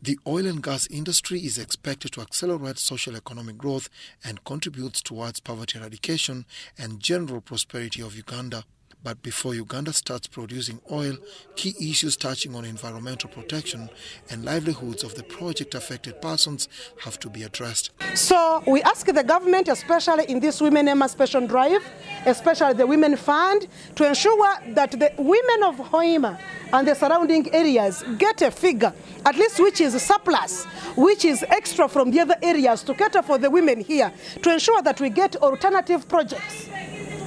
The oil and gas industry is expected to accelerate social economic growth and contributes towards poverty eradication and general prosperity of Uganda. But before Uganda starts producing oil, key issues touching on environmental protection and livelihoods of the project-affected persons have to be addressed. So we ask the government, especially in this Women Emancipation Drive, especially the Women Fund, to ensure that the women of Hoima and the surrounding areas get a figure, at least which is surplus, which is extra from the other areas to cater for the women here, to ensure that we get alternative projects,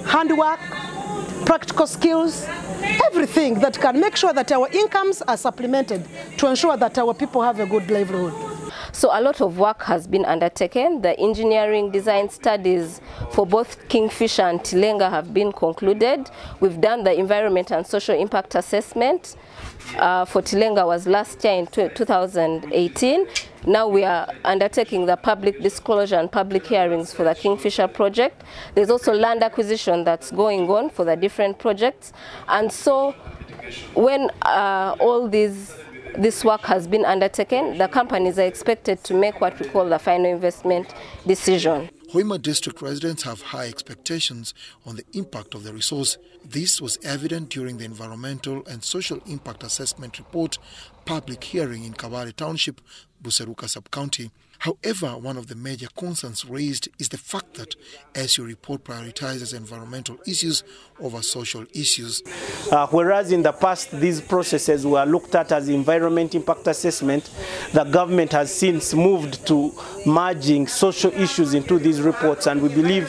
handwork, practical skills, everything that can make sure that our incomes are supplemented to ensure that our people have a good livelihood. So a lot of work has been undertaken. The engineering design studies for both Kingfisher and Tilenga have been concluded. We've done the environment and social impact assessment for Tilenga was last year in 2018. Now we are undertaking the public disclosure and public hearings for the Kingfisher project. There's also land acquisition that's going on for the different projects. And so when all this work has been undertaken, the companies are expected to make what we call the final investment decision. Hoima district residents have high expectations on the impact of the resource. This was evident during the environmental and social impact assessment report public hearing in Kaabale Township, Buseruka sub-county. However, one of the major concerns raised is the fact that ESIA report prioritizes environmental issues over social issues. Whereas in the past these processes were looked at as environment impact assessment, the government has since moved to merging social issues into these reports, and we believe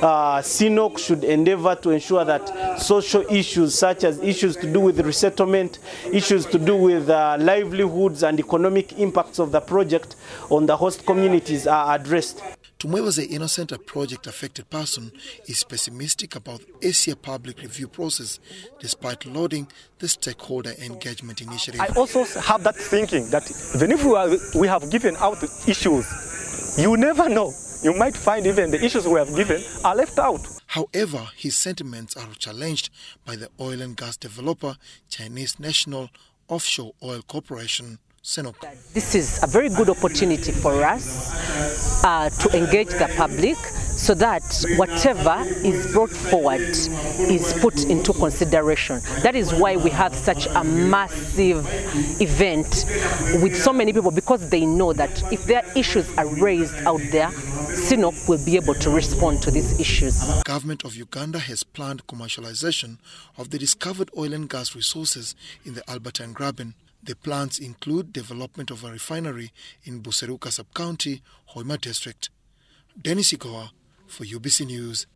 CNOOC should endeavor to ensure that social issues such as issues to do with resettlement, issues to do with livelihoods and economic impacts of the project on the host communities are addressed. Tumwebaze Innocent, a project-affected person, is pessimistic about the ESIA public review process, despite lauding the stakeholder engagement initiative. I also have that thinking that even if we have given out issues, you never know. You might find even the issues we have given are left out. However, his sentiments are challenged by the oil and gas developer, Chinese National Offshore Oil Corporation. This is a very good opportunity for us to engage the public so that whatever is brought forward is put into consideration. That is why we have such a massive event with so many people, because they know that if their issues are raised out there, CNOOC will be able to respond to these issues. The government of Uganda has planned commercialization of the discovered oil and gas resources in the Albertine Graben. The plans include development of a refinery in Buseruka sub-county, Hoima district. Dennis Sigoa for UBC News.